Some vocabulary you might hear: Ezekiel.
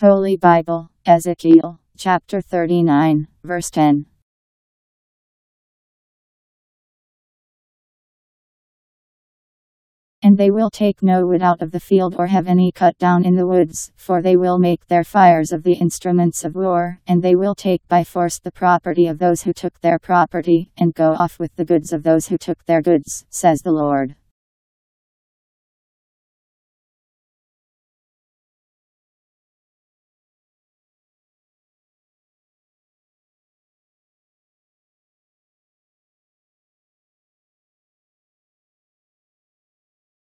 Holy Bible, Ezekiel, chapter 39, verse 10. And they will take no wood out of the field or have any cut down in the woods, for they will make their fires of the instruments of war, and they will take by force the property of those who took their property, and go off with the goods of those who took their goods, says the Lord.